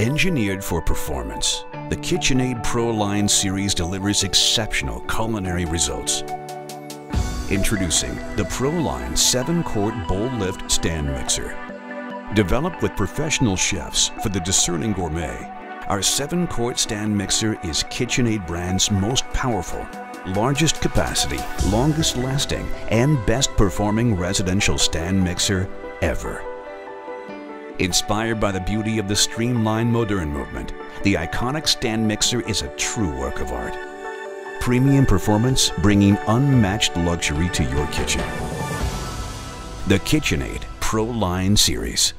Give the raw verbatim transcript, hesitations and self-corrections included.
Engineered for performance, the KitchenAid Pro-Line series delivers exceptional culinary results. Introducing the Pro-Line seven quart Bowl Lift Stand Mixer. Developed with professional chefs for the discerning gourmet, our seven quart stand mixer is KitchenAid brand's most powerful, largest capacity, longest lasting, and best performing residential stand mixer ever. Inspired by the beauty of the streamlined modern movement, the iconic stand mixer is a true work of art. Premium performance bringing unmatched luxury to your kitchen. The KitchenAid Pro-Line series.